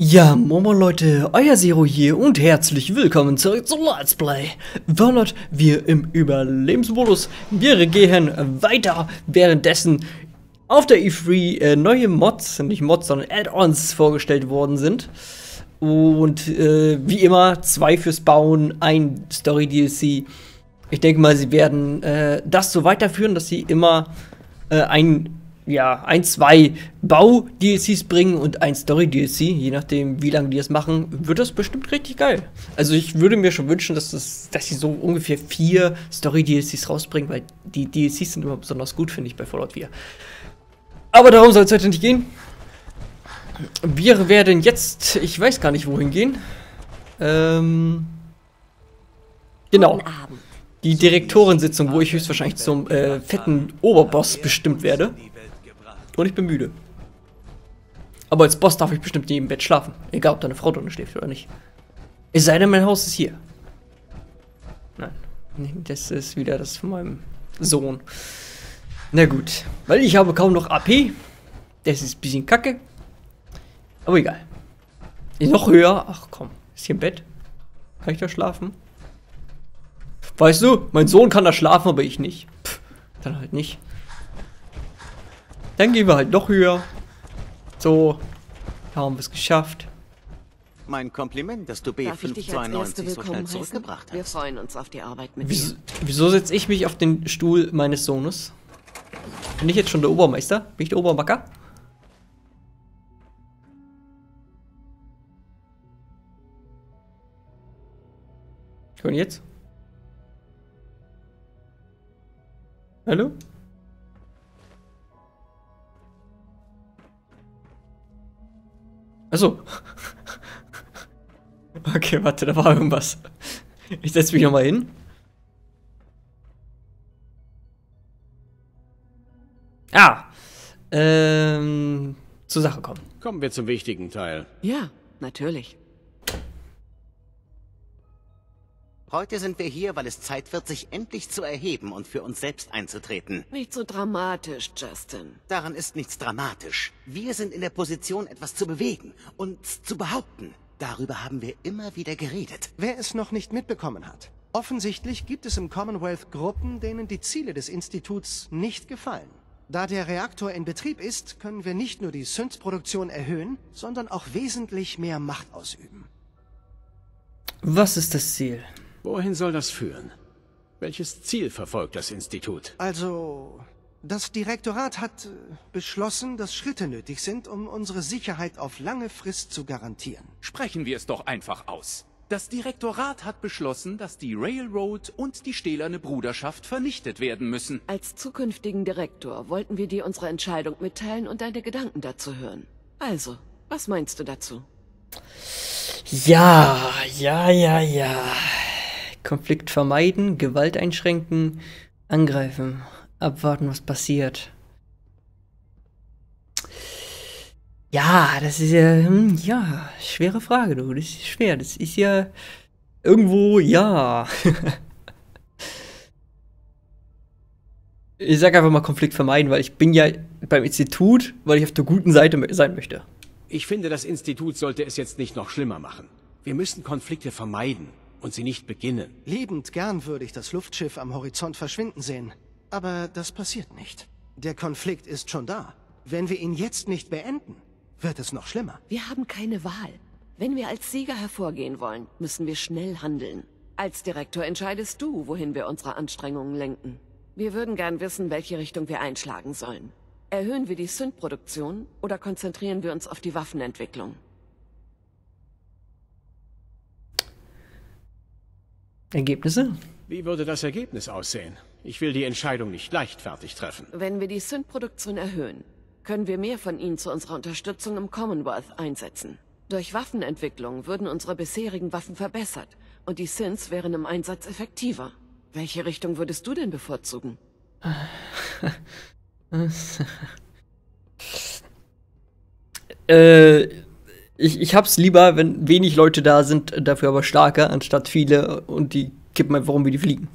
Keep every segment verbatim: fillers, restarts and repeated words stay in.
Ja, Momo Leute, euer Sero hier und herzlich willkommen zurück zu Let's Play. Fallout, wir im Überlebensmodus, wir gehen weiter, währenddessen auf der E drei äh, neue Mods, nicht Mods, sondern Add-ons vorgestellt worden sind. Und äh, wie immer, zwei fürs Bauen, ein Story-D L C. Ich denke mal, sie werden äh, das so weiterführen, dass sie immer äh, ein... ja, ein, zwei Bau-D L Cs bringen und ein Story-D L C. Je nachdem, wie lange die das machen, wird das bestimmt richtig geil. Also ich würde mir schon wünschen, dass, das, dass sie so ungefähr vier Story-D L Cs rausbringen, weil die D L Cs sind immer besonders gut, finde ich, bei Fallout vier. Aber darum soll es heute nicht gehen. Wir werden jetzt, ich weiß gar nicht, wohin gehen. Ähm, genau. Die Direktorensitzung, wo ich höchstwahrscheinlich zum äh, fetten Oberboss bestimmt werde. Und ich bin müde. Aber als Boss darf ich bestimmt neben dem Bett schlafen. Egal, ob deine Frau drunter schläft oder nicht. Es sei denn, mein Haus ist hier. Nein. Das ist wieder das von meinem Sohn. Na gut. Weil ich habe kaum noch A P. Das ist ein bisschen kacke. Aber egal. Ist noch höher. Ach komm. Ist hier ein Bett? Kann ich da schlafen? Weißt du, mein Sohn kann da schlafen, aber ich nicht. Pff, dann halt nicht. Dann gehen wir halt noch höher. So, da haben wir es geschafft. Mein Kompliment, dass du B fünf neun zwei so schnell zurückgebracht hast. Wir freuen uns auf die Arbeit mit dir. Wieso setze ich mich auf den Stuhl meines Sohnes? Bin ich jetzt schon der Obermeister? Bin ich der Obermacker? Und jetzt? Hallo? Achso. Okay, warte, da war irgendwas. Ich setze mich nochmal hin. Ah. Ähm. Zur Sache kommen. Kommen wir zum wichtigen Teil. Ja, natürlich. Heute sind wir hier, weil es Zeit wird, sich endlich zu erheben und für uns selbst einzutreten. Nicht so dramatisch, Justin. Daran ist nichts dramatisch. Wir sind in der Position, etwas zu bewegen, uns zu behaupten. Darüber haben wir immer wieder geredet. Wer es noch nicht mitbekommen hat, offensichtlich gibt es im Commonwealth Gruppen, denen die Ziele des Instituts nicht gefallen. Da der Reaktor in Betrieb ist, können wir nicht nur die Synth-Produktion erhöhen, sondern auch wesentlich mehr Macht ausüben. Was ist das Ziel? Wohin soll das führen? Welches Ziel verfolgt das Institut? Also, das Direktorat hat beschlossen, dass Schritte nötig sind, um unsere Sicherheit auf lange Frist zu garantieren. Sprechen wir es doch einfach aus. Das Direktorat hat beschlossen, dass die Railroad und die Stählerne Bruderschaft vernichtet werden müssen. Als zukünftigen Direktor wollten wir dir unsere Entscheidung mitteilen und deine Gedanken dazu hören. Also, was meinst du dazu? Ja, ja, ja, ja. Konflikt vermeiden, Gewalt einschränken, angreifen, abwarten, was passiert. Ja, das ist ja, hm, ja, schwere Frage, du. Das ist schwer. Das ist ja irgendwo, ja. Ich sag einfach mal Konflikt vermeiden, weil ich bin ja beim Institut, weil ich auf der guten Seite sein möchte. Ich finde, das Institut sollte es jetzt nicht noch schlimmer machen. Wir müssen Konflikte vermeiden und sie nicht beginnen. Liebend gern würde ich das Luftschiff am Horizont verschwinden sehen. Aber das passiert nicht. Der Konflikt ist schon da. Wenn wir ihn jetzt nicht beenden, wird es noch schlimmer. Wir haben keine Wahl. Wenn wir als Sieger hervorgehen wollen, müssen wir schnell handeln. Als Direktor entscheidest du, wohin wir unsere Anstrengungen lenken. Wir würden gern wissen, welche Richtung wir einschlagen sollen. Erhöhen wir die Synth-Produktion oder konzentrieren wir uns auf die Waffenentwicklung? Ergebnisse? Wie würde das Ergebnis aussehen? Ich will die Entscheidung nicht leichtfertig treffen. Wenn wir die Synth-Produktion erhöhen, können wir mehr von ihnen zu unserer Unterstützung im Commonwealth einsetzen. Durch Waffenentwicklung würden unsere bisherigen Waffen verbessert und die Synths wären im Einsatz effektiver. Welche Richtung würdest du denn bevorzugen? äh, ich, ich hab's lieber, wenn wenig Leute da sind, dafür aber starke, anstatt viele und die kippen einfach um, wie die fliegen.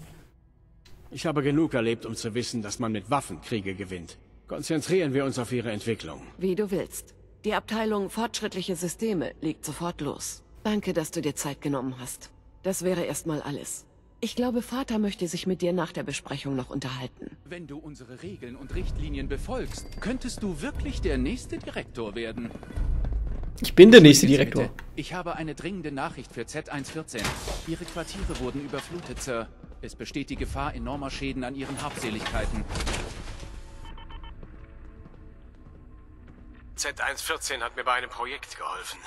Ich habe genug erlebt, um zu wissen, dass man mit Waffen Kriege gewinnt. Konzentrieren wir uns auf ihre Entwicklung. Wie du willst. Die Abteilung Fortschrittliche Systeme legt sofort los. Danke, dass du dir Zeit genommen hast. Das wäre erstmal alles. Ich glaube, Vater möchte sich mit dir nach der Besprechung noch unterhalten. Wenn du unsere Regeln und Richtlinien befolgst, könntest du wirklich der nächste Direktor werden. Ich bin der nächste Direktor. Ich habe eine dringende Nachricht für Z hundertvierzehn. Ihre Quartiere wurden überflutet, Sir. Es besteht die Gefahr enormer Schäden an ihren Habseligkeiten. Z hundertvierzehn hat mir bei einem Projekt geholfen.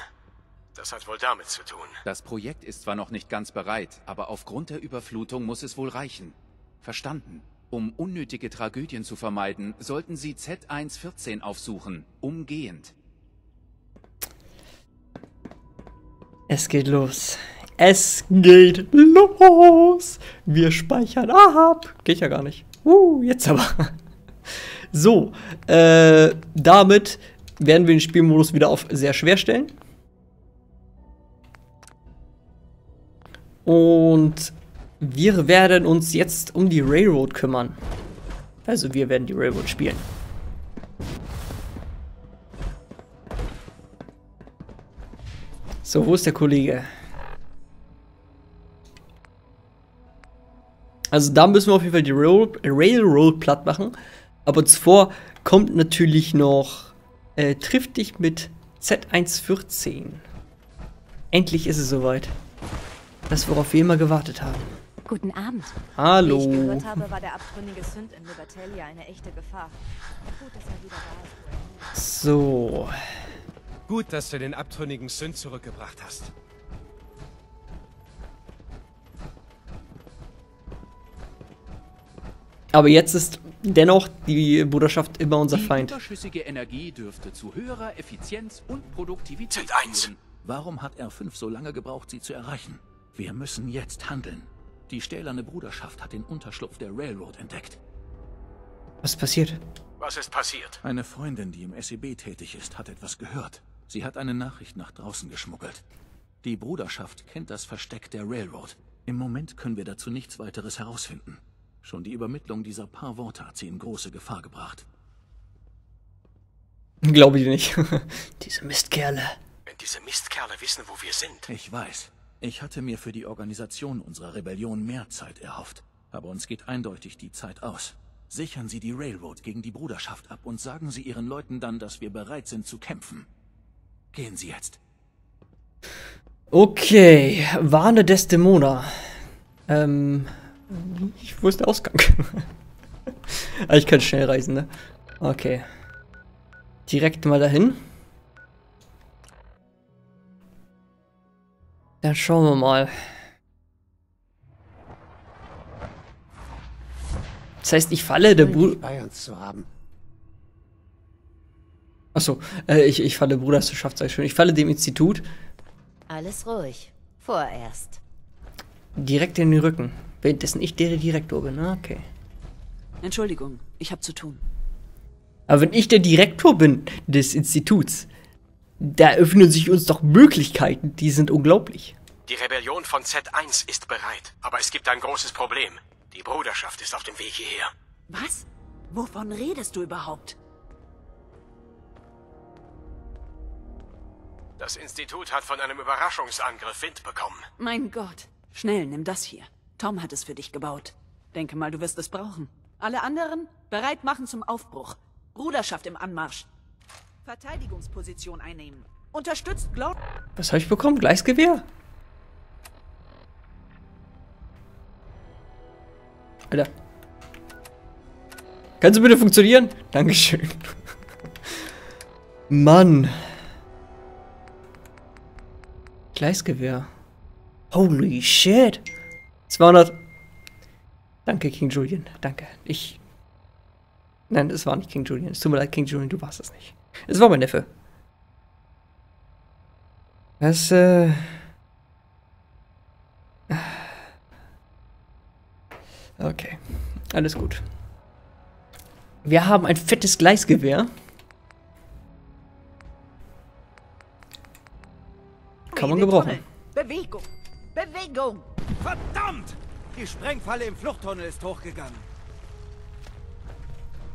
Das hat wohl damit zu tun. Das Projekt ist zwar noch nicht ganz bereit, aber aufgrund der Überflutung muss es wohl reichen. Verstanden. Um unnötige Tragödien zu vermeiden, sollten Sie Z hundertvierzehn aufsuchen. Umgehend. Es geht los. Es geht los. Wir speichern ab. Geht ja gar nicht. Uh, jetzt aber. So, äh, damit werden wir den Spielmodus wieder auf sehr schwer stellen. Und wir werden uns jetzt um die Railroad kümmern. Also wir werden die Railroad spielen. So, wo ist der Kollege? Also da müssen wir auf jeden Fall die Railroad, Railroad platt machen. Aber zuvor kommt natürlich noch äh, trifft dich mit Z hundertvierzehn. Endlich ist es soweit. Das, worauf wir immer gewartet haben. Guten Abend. Hallo. Wie ich gehört habe, war der abtrünnige Synth in Libertalia eine echte Gefahr. Gut, dass er wieder da ist. So. Gut, dass du den abtrünnigen Synth zurückgebracht hast. Aber jetzt ist dennoch die Bruderschaft immer unser Feind. Die überschüssige Energie dürfte zu höherer Effizienz und Produktivität führen. Warum hat R fünf so lange gebraucht, sie zu erreichen? Wir müssen jetzt handeln. Die Stählerne Bruderschaft hat den Unterschlupf der Railroad entdeckt. Was ist passiert? Was ist passiert? Eine Freundin, die im S E B tätig ist, hat etwas gehört. Sie hat eine Nachricht nach draußen geschmuggelt. Die Bruderschaft kennt das Versteck der Railroad. Im Moment können wir dazu nichts weiteres herausfinden. Schon die Übermittlung dieser paar Worte hat sie in große Gefahr gebracht. Glaube ich nicht. Diese Mistkerle. Wenn diese Mistkerle wissen, wo wir sind. Ich weiß. Ich hatte mir für die Organisation unserer Rebellion mehr Zeit erhofft. Aber uns geht eindeutig die Zeit aus. Sichern Sie die Railroad gegen die Bruderschaft ab und sagen Sie Ihren Leuten dann, dass wir bereit sind zu kämpfen. Gehen Sie jetzt. Okay, warne Desdemona. Ähm, wo ist der Ausgang? Ah, ich kann schnell reisen, ne? Okay. Direkt mal dahin. Dann schauen wir mal. Das heißt, ich falle der Bruder. Bei uns zu haben. Achso, äh, ich, ich falle Bruderschaft, sei schön. Ich falle dem Institut. Alles ruhig. Vorerst. Direkt in den Rücken. Währenddessen ich der Direktor bin, ne? Okay. Entschuldigung, ich habe zu tun. Aber wenn ich der Direktor bin des Instituts, da öffnen sich uns doch Möglichkeiten, die sind unglaublich. Die Rebellion von Z eins ist bereit, aber es gibt ein großes Problem. Die Bruderschaft ist auf dem Weg hierher. Was? Wovon redest du überhaupt? Das Institut hat von einem Überraschungsangriff Wind bekommen. Mein Gott. Schnell, nimm das hier. Tom hat es für dich gebaut. Denke mal, du wirst es brauchen. Alle anderen, bereit machen zum Aufbruch. Bruderschaft im Anmarsch. Verteidigungsposition einnehmen. Unterstützt Glory. Was habe ich bekommen? Gleisgewehr? Alter. Kannst du bitte funktionieren? Dankeschön. Mann. Gleisgewehr. Holy shit. zweihundert. Danke, King Julian. Danke. Ich. Nein, es war nicht King Julian. Es tut mir leid, King Julian, du warst es nicht. Es war mein Neffe. Das, äh... Okay. Alles gut. Wir haben ein fettes Gleisgewehr. Kann man gebrauchen. Bewegung! Bewegung! Verdammt! Die Sprengfalle im Fluchttunnel ist hochgegangen.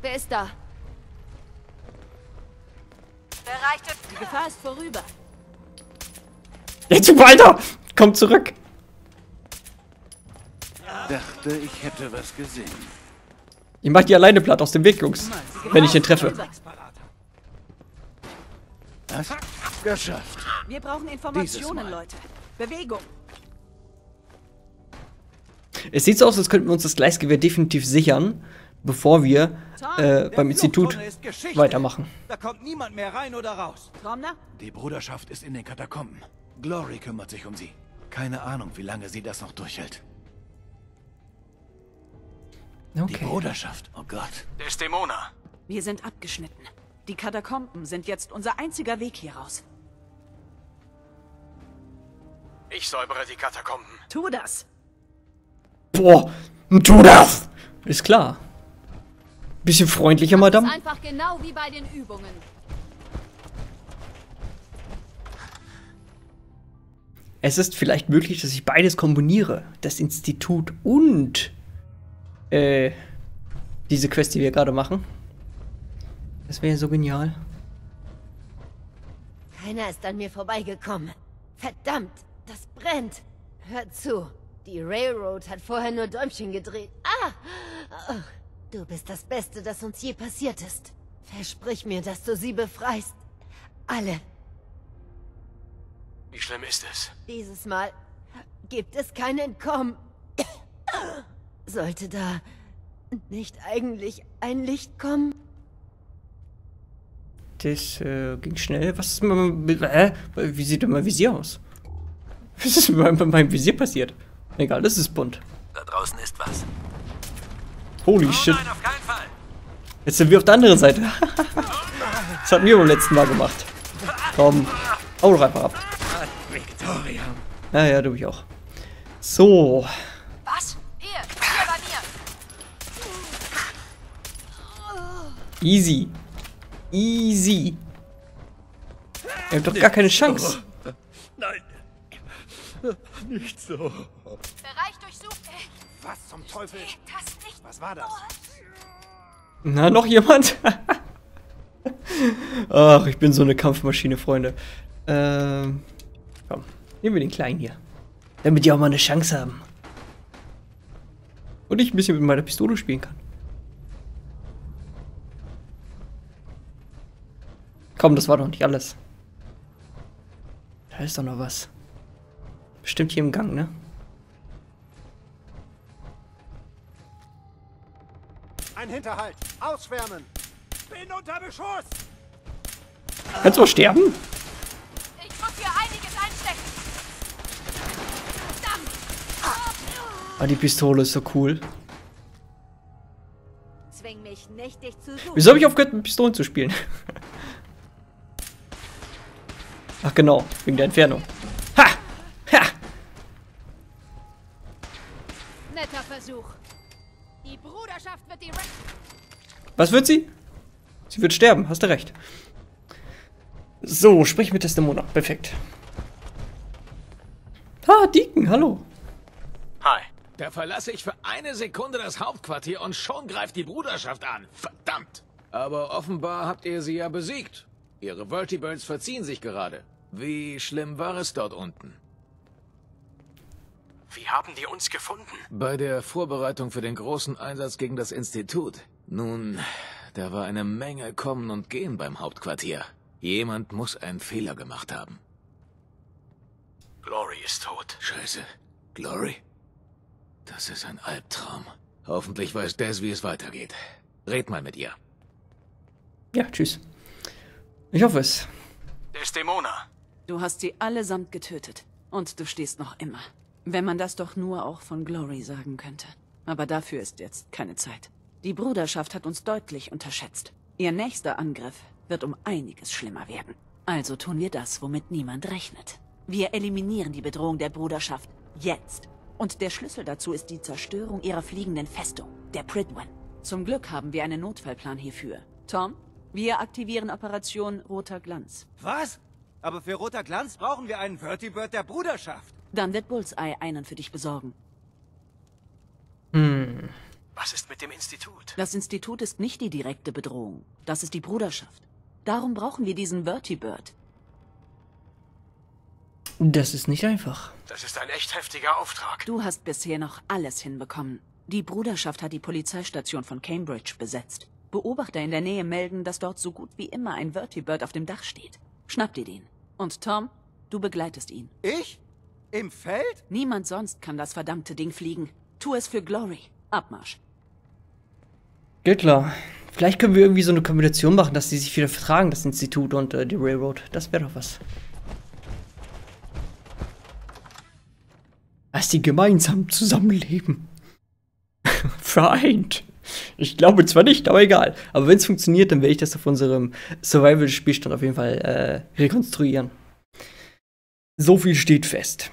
Wer ist da? Erreichte. Die Gefahr ist vorüber. Jetzt ja, weiter! Komm zurück! Dachte, ich hätte was gesehen. Ich mach die alleine platt aus dem Weg, Jungs. Wenn ich ihn treffe. Was? Geschafft. Wir brauchen Informationen, Leute. Bewegung. Es sieht so aus, als könnten wir uns das Gleisgewehr definitiv sichern, bevor wir äh, beim Institut weitermachen. Da kommt niemand mehr rein oder raus. Die Bruderschaft ist in den Katakomben. Glory kümmert sich um sie. Keine Ahnung, wie lange sie das noch durchhält. Okay. Die Bruderschaft, oh Gott. Desdemona. Wir sind abgeschnitten. Die Katakomben sind jetzt unser einziger Weg hier raus. Ich säubere die Katakomben. Tu das. Boah, tu das! Ist klar. Bisschen freundlicher, Madame. Das ist einfach genau wie bei den Übungen. Es ist vielleicht möglich, dass ich beides kombiniere. Das Institut und äh, diese Quest, die wir gerade machen. Das wäre so genial. Keiner ist an mir vorbeigekommen. Verdammt, das brennt. Hört zu. Die Railroad hat vorher nur Däumchen gedreht. Ah! Oh, du bist das Beste, das uns je passiert ist. Versprich mir, dass du sie befreist. Alle. Wie schlimm ist es? Dieses Mal gibt es kein Entkommen. Sollte da nicht eigentlich ein Licht kommen? Das äh, ging schnell. Was ist mit, äh, wie sieht denn mein Visier aus? Was ist mit meinem Visier passiert? Egal, das ist bunt. Da draußen ist was. Holy oh, shit. Nein, auf keinen Fall. Jetzt sind wir auf der anderen Seite. Das hatten wir beim letzten Mal gemacht. Komm. Hau doch einfach ab. Victoria. Naja, du mich auch. So. Was? Ihr? Hier bei mir. Easy. Easy. Ihr habt doch gar keine Chance. Nein. Nicht so. Bereich durchsucht. Was zum Teufel? Das nicht. Was war das? Na, noch jemand? Ach, ich bin so eine Kampfmaschine, Freunde. Ähm, komm, nehmen wir den Kleinen hier. Damit die auch mal eine Chance haben. Und ich ein bisschen mit meiner Pistole spielen kann. Komm, das war doch nicht alles. Da ist doch noch was. Bestimmt hier im Gang, ne? Ein Hinterhalt! Ausschwärmen! Bin unter Beschuss! Kannst du auch sterben? Ich muss hier einiges einstecken! Verdammt! Ah, die Pistole ist so cool. Zwing mich nicht, dich zu suchen. Wieso habe ich aufgehört, mit Pistolen zu spielen? Ach genau, wegen der Entfernung. Die Bruderschaft wird direkt. Was wird sie? Sie wird sterben, hast du recht. So, sprich mit Desdemona. Perfekt. Ah, Deacon, hallo. Hi. Da verlasse ich für eine Sekunde das Hauptquartier und schon greift die Bruderschaft an. Verdammt. Aber offenbar habt ihr sie ja besiegt. Ihre Vertibirds verziehen sich gerade. Wie schlimm war es dort unten? Wie haben die uns gefunden? Bei der Vorbereitung für den großen Einsatz gegen das Institut. Nun, da war eine Menge Kommen und Gehen beim Hauptquartier. Jemand muss einen Fehler gemacht haben. Glory ist tot. Scheiße. Glory? Das ist ein Albtraum. Hoffentlich weiß Des, wie es weitergeht. Red mal mit ihr. Ja, tschüss. Ich hoffe es. Desdemona. Du hast sie allesamt getötet. Und du stehst noch immer. Wenn man das doch nur auch von Glory sagen könnte. Aber dafür ist jetzt keine Zeit. Die Bruderschaft hat uns deutlich unterschätzt. Ihr nächster Angriff wird um einiges schlimmer werden. Also tun wir das, womit niemand rechnet. Wir eliminieren die Bedrohung der Bruderschaft jetzt. Und der Schlüssel dazu ist die Zerstörung ihrer fliegenden Festung, der Prydwen. Zum Glück haben wir einen Notfallplan hierfür. Tom, wir aktivieren Operation Roter Glanz. Was? Aber für Roter Glanz brauchen wir einen Vertibird der Bruderschaft. Dann wird Bullseye einen für dich besorgen. Hm. Was ist mit dem Institut? Das Institut ist nicht die direkte Bedrohung. Das ist die Bruderschaft. Darum brauchen wir diesen Vertibird. Das ist nicht einfach. Das ist ein echt heftiger Auftrag. Du hast bisher noch alles hinbekommen. Die Bruderschaft hat die Polizeistation von Cambridge besetzt. Beobachter in der Nähe melden, dass dort so gut wie immer ein Vertibird auf dem Dach steht. Schnapp dir den. Und Tom, du begleitest ihn. Ich? Im Feld? Niemand sonst kann das verdammte Ding fliegen. Tu es für Glory. Abmarsch. Geht klar. Vielleicht können wir irgendwie so eine Kombination machen, dass die sich wieder vertragen, das Institut und äh, die Railroad. Das wäre doch was. Dass die gemeinsam zusammenleben. Vereint. Ich glaube zwar nicht, aber egal. Aber wenn es funktioniert, dann werde ich das auf unserem Survival-Spielstand auf jeden Fall äh, rekonstruieren. So viel steht fest.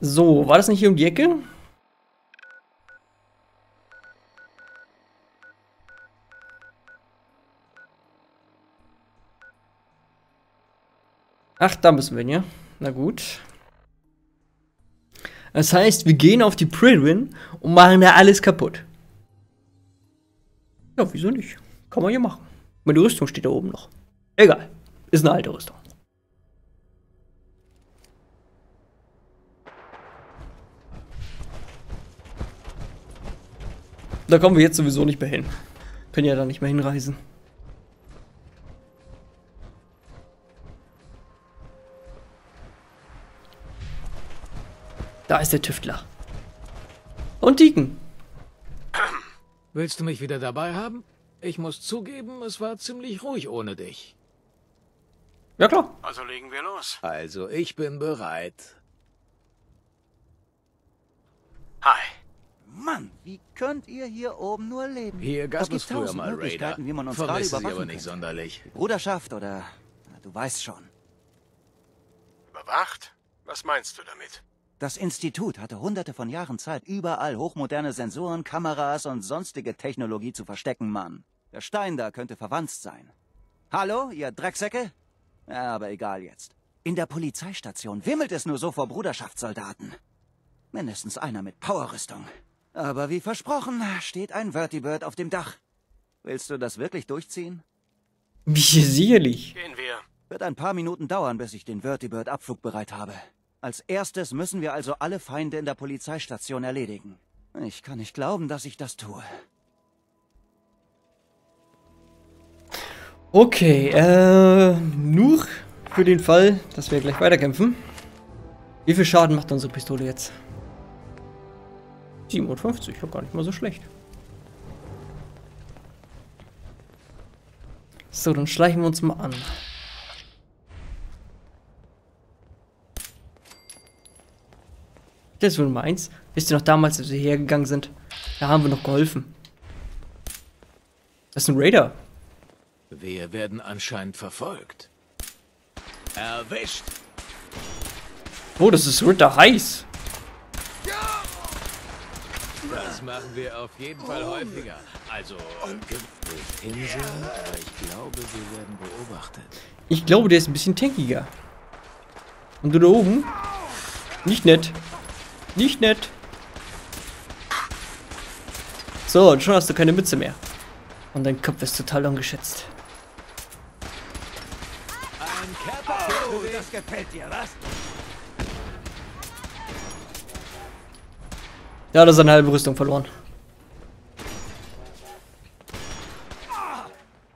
So, war das nicht hier um die Ecke? Ach, da müssen wir hin, ja. Na gut. Das heißt, wir gehen auf die Prydwen und machen da alles kaputt. Ja, wieso nicht? Kann man ja machen. Meine Rüstung steht da oben noch. Egal. Ist eine alte Rüstung. Da kommen wir jetzt sowieso nicht mehr hin. Können ja da nicht mehr hinreisen. Da ist der Tüftler. Und Deacon. Willst du mich wieder dabei haben? Ich muss zugeben, es war ziemlich ruhig ohne dich. Ja klar. Also legen wir los. Also ich bin bereit. Hi. Mann, wie könnt ihr hier oben nur leben? Hier gab es früher mal Raider, wie man uns vermisst sie aber nicht sonderlich. Bruderschaft oder, na, du weißt schon. Überwacht? Was meinst du damit? Das Institut hatte hunderte von Jahren Zeit, überall hochmoderne Sensoren, Kameras und sonstige Technologie zu verstecken, Mann. Der Stein da könnte verwandt sein. Hallo, ihr Drecksäcke? Ja, aber egal jetzt. In der Polizeistation wimmelt es nur so vor Bruderschaftssoldaten. Mindestens einer mit Powerrüstung. Aber wie versprochen, steht ein Vertibird auf dem Dach. Willst du das wirklich durchziehen? Wie sicherlich. Gehen wir. Wird ein paar Minuten dauern, bis ich den Vertibird abflugbereit habe. Als erstes müssen wir also alle Feinde in der Polizeistation erledigen. Ich kann nicht glauben, dass ich das tue. Okay, äh, nur für den Fall, dass wir gleich weiterkämpfen. Wie viel Schaden macht unsere Pistole jetzt? siebenundfünfzig, war gar nicht mal so schlecht. So, dann schleichen wir uns mal an. Das ist wohl meins. Wisst ihr noch damals, als wir hergegangen sind? Da haben wir noch geholfen. Das ist ein Raider. Wir werden anscheinend verfolgt. Erwischt! Oh, das ist Ritter heiß. Das machen wir auf jeden Fall häufiger. Also, Insel, aber ich glaube, wir werden beobachtet. Ich glaube, der ist ein bisschen tankiger. Und du da oben? Nicht nett. Nicht nett. So, und schon hast du keine Mütze mehr. Und dein Kopf ist total ungeschätzt. Ein Körper, oh, das gefällt dir, was? Da hat er seine halbe Rüstung verloren.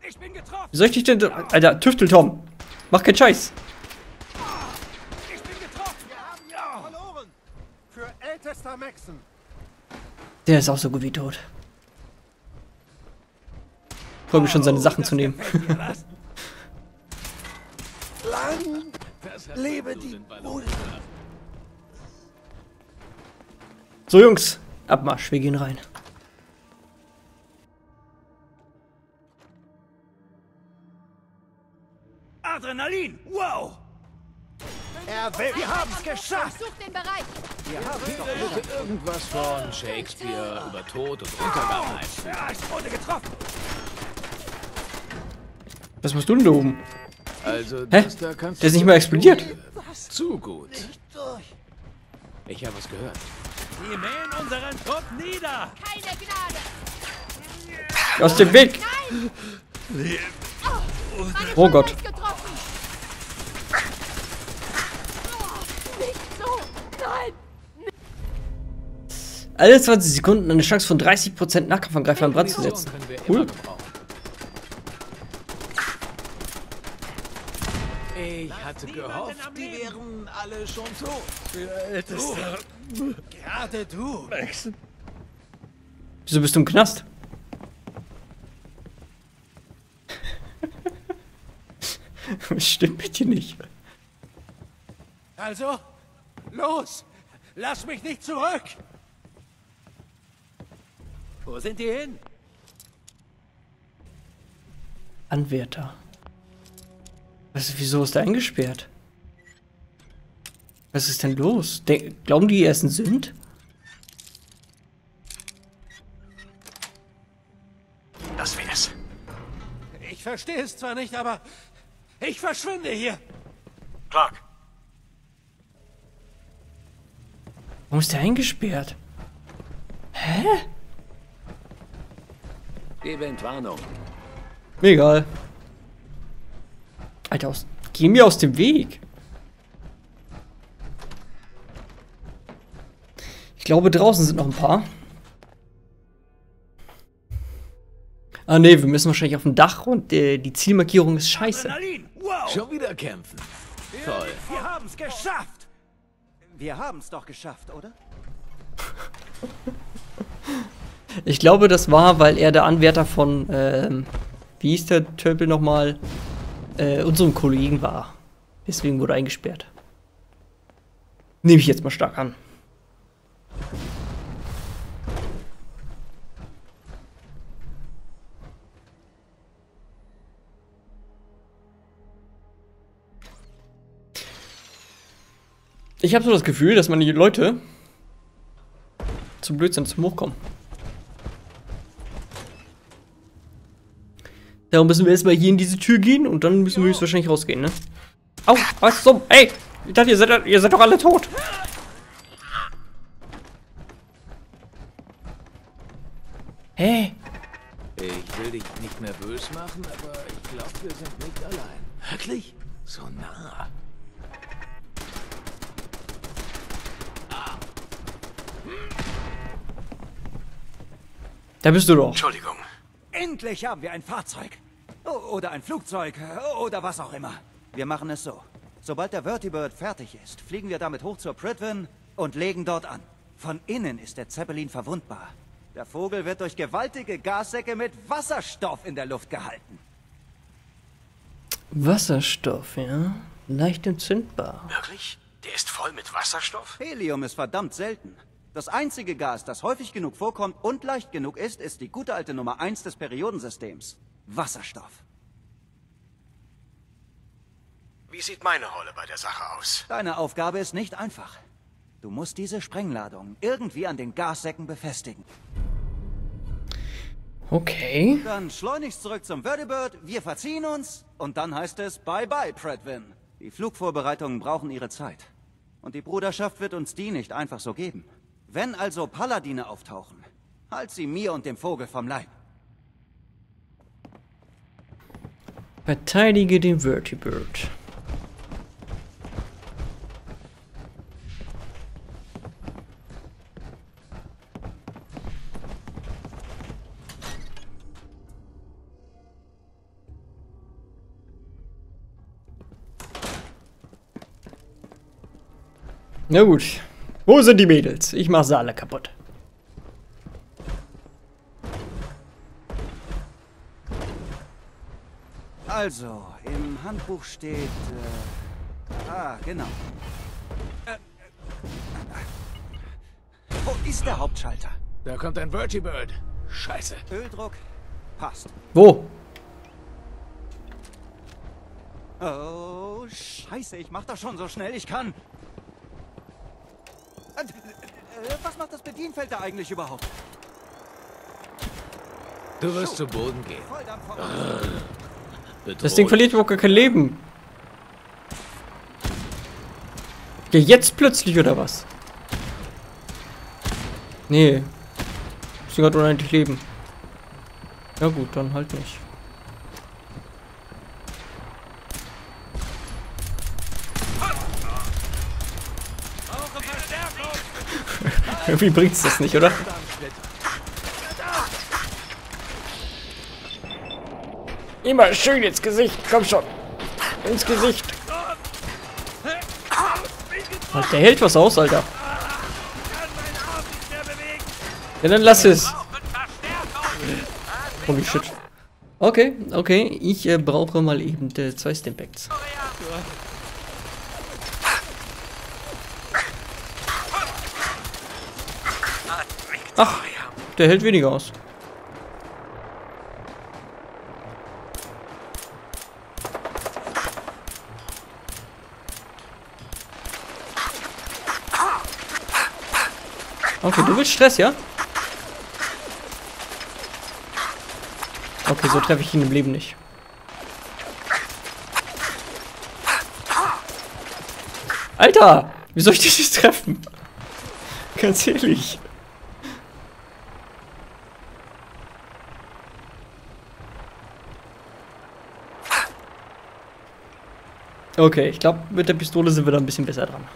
Ich bin getroffen. Wie soll ich dich denn... Alter, Tüftel Tom. Mach keinen Scheiß. Der ist auch so gut wie tot. Freue mich schon, seine Sachen zu nehmen. So Jungs, Abmarsch, wir gehen rein. Adrenalin, wow! Er will, wir haben's geschafft! Such den Bereich! Wir haben doch bitte irgendwas von Shakespeare über Tod und Untergang. Ja, ich wurde getroffen! Was machst du denn da oben? Also, das da kannst du. Der ist nicht mal explodiert! Zu gut! Ich habe was gehört. Sie mähen unseren Trupp nieder! Keine Gnade! Aus dem Weg! Nein. Oh, oh Gott! Alle zwanzig Sekunden eine Chance von dreißig Prozent Nahkampfangreifer in Brand zu setzen. Cool. Ich hatte gehofft, die wären alle schon tot. Der Älteste. Du. Gerade du. Max. Wieso bist du im Knast? Stimmt bitte nicht. Also, los! Lass mich nicht zurück! Wo sind die hin? Anwärter. Was, wieso ist der eingesperrt? Was ist denn los? De Glauben die, die ersten sind? Das wär's. Ich verstehe es zwar nicht, aber ich verschwinde hier. Clark. Warum ist der eingesperrt? Hä? Gebe Entwarnung. Mir egal. Alter, aus, geh mir aus dem Weg. Ich glaube, draußen sind noch ein paar. Ah ne, wir müssen wahrscheinlich auf dem Dach und äh, die Zielmarkierung ist scheiße. Wow. Schon wieder kämpfen. Toll. Wir haben's geschafft. Wir haben's doch geschafft, oder? Ich glaube, das war, weil er der Anwärter von, ähm, wie hieß der Tölpel nochmal, äh, unserem Kollegen war. Deswegen wurde er eingesperrt. Nehme ich jetzt mal stark an. Ich habe so das Gefühl, dass meine Leute zum Blödsinn zum Hochkommen. Darum müssen wir erstmal hier in diese Tür gehen und dann müssen wir höchstwahrscheinlich rausgehen, ne? Au, was so? Ey! Ich dachte, ihr seid, ihr seid doch alle tot! Hey! Ich will dich nicht nervös machen, aber ich glaube, wir sind nicht allein. Wirklich? So nah. Da bist du doch. Entschuldigung. Endlich haben wir ein Fahrzeug. Oder ein Flugzeug. Oder was auch immer. Wir machen es so. Sobald der Vertibird fertig ist, fliegen wir damit hoch zur Prydwen und legen dort an. Von innen ist der Zeppelin verwundbar. Der Vogel wird durch gewaltige Gassäcke mit Wasserstoff in der Luft gehalten. Wasserstoff, ja. Leicht entzündbar. Wirklich? Der ist voll mit Wasserstoff? Helium ist verdammt selten. Das einzige Gas, das häufig genug vorkommt und leicht genug ist, ist die gute alte Nummer eins des Periodensystems. Wasserstoff. Wie sieht meine Rolle bei der Sache aus? Deine Aufgabe ist nicht einfach. Du musst diese Sprengladung irgendwie an den Gassäcken befestigen. Okay. Dann schleunigst zurück zum Vertibird, wir verziehen uns und dann heißt es Bye-bye, Prydwen. Die Flugvorbereitungen brauchen ihre Zeit. Und die Bruderschaft wird uns die nicht einfach so geben. Wenn also Paladine auftauchen, halt sie mir und dem Vogel vom Leib. Verteidige den Vertibird. Na gut. Wo sind die Mädels? Ich mach sie alle kaputt. Also, im Handbuch steht... Äh, ah, genau. Äh, äh, wo ist der Hauptschalter? Da kommt ein Vertibird. Scheiße. Öldruck. Passt. Wo? Oh, scheiße. Ich mach das schon so schnell ich kann. Was macht das Bedienfeld da eigentlich überhaupt? Du wirst zu Boden gehen. Ah, das Ding verliert überhaupt kein Leben. Ja, jetzt plötzlich oder was? Nee. Sie hat unendlich Leben. Ja gut, dann halt nicht. Irgendwie bringt's das nicht, oder? Immer schön ins Gesicht, komm schon. Ins Gesicht. Der hält was aus, Alter. Ja, dann lass es. Holy shit. Okay, okay. Ich äh, brauche mal eben äh, zwei Stimpacks. Ach, der hält weniger aus. Okay, du willst Stress, ja? Okay, so treffe ich ihn im Leben nicht. Alter! Wie soll ich dich nicht treffen? Ganz ehrlich. Okay, ich glaube, mit der Pistole sind wir da ein bisschen besser dran.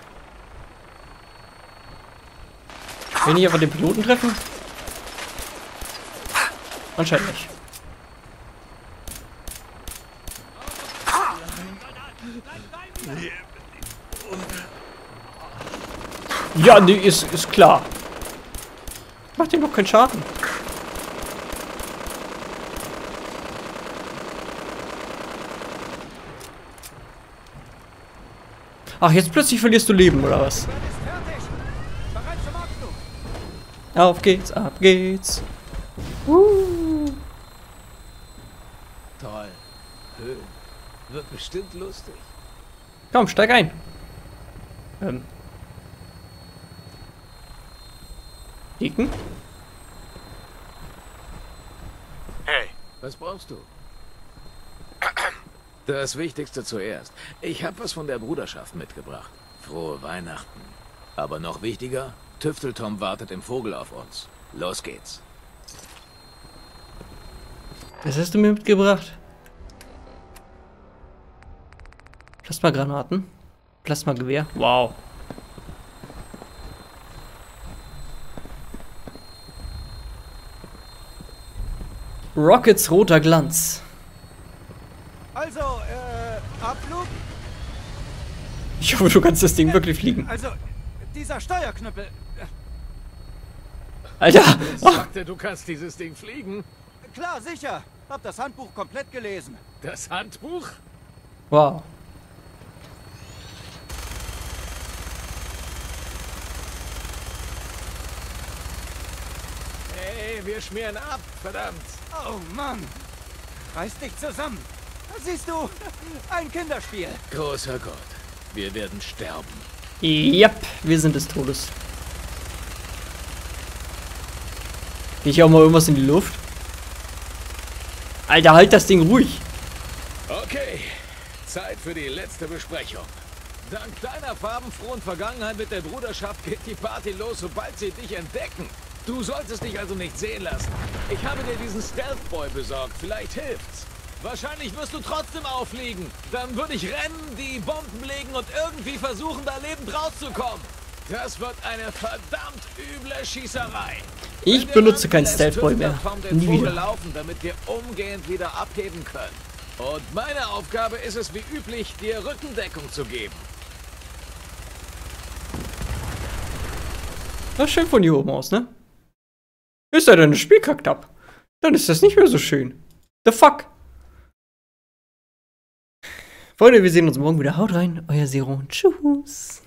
Will ich einfach den Piloten treffen? Anscheinend nicht. Ja, nee, ist, ist klar. Macht ihm doch keinen Schaden. Ach, jetzt plötzlich verlierst du Leben, oder was? Auf geht's, ab geht's. Uh. Toll. Höhen. Wird bestimmt lustig. Komm, steig ein. Ähm. Deacon? Hey. Was brauchst du? Das Wichtigste zuerst. Ich habe was von der Bruderschaft mitgebracht. Frohe Weihnachten. Aber noch wichtiger, Tüftel-Tom wartet im Vogel auf uns. Los geht's. Was hast du mir mitgebracht? Plasmagranaten? Plasmagewehr? Wow. Rockets roter Glanz. Also, äh, Abflug? Ich hoffe, du kannst das Ding äh, wirklich fliegen. Also, dieser Steuerknüppel. Alter! Ich sagte, du kannst dieses Ding fliegen. Klar, sicher. Hab das Handbuch komplett gelesen. Das Handbuch? Wow. Hey, wir schmieren ab, verdammt. Oh Mann. Reiß dich zusammen. Siehst du, ein Kinderspiel. Großer Gott, wir werden sterben. Yep, wir sind des Todes. Geh ich auch mal irgendwas in die Luft? Alter, halt das Ding ruhig. Okay, Zeit für die letzte Besprechung. Dank deiner farbenfrohen Vergangenheit mit der Bruderschaft geht die Party los, sobald sie dich entdecken. Du solltest dich also nicht sehen lassen. Ich habe dir diesen Stealth Boy besorgt, vielleicht hilft's. Wahrscheinlich wirst du trotzdem auffliegen. Dann würde ich rennen, die Bomben legen und irgendwie versuchen, da lebend rauszukommen. Das wird eine verdammt üble Schießerei. Ich benutze kein Stealthboy mehr. Nie wieder. Laufen, damit wir umgehend wieder abheben können. Und meine Aufgabe ist es, wie üblich, dir Rückendeckung zu geben. Das ist schön von hier oben aus, ne? Ist er denn das Spiel kackt ab? Dann ist das nicht mehr so schön. The fuck? Freunde, wir sehen uns morgen wieder. Haut rein, euer Sero. Tschüss.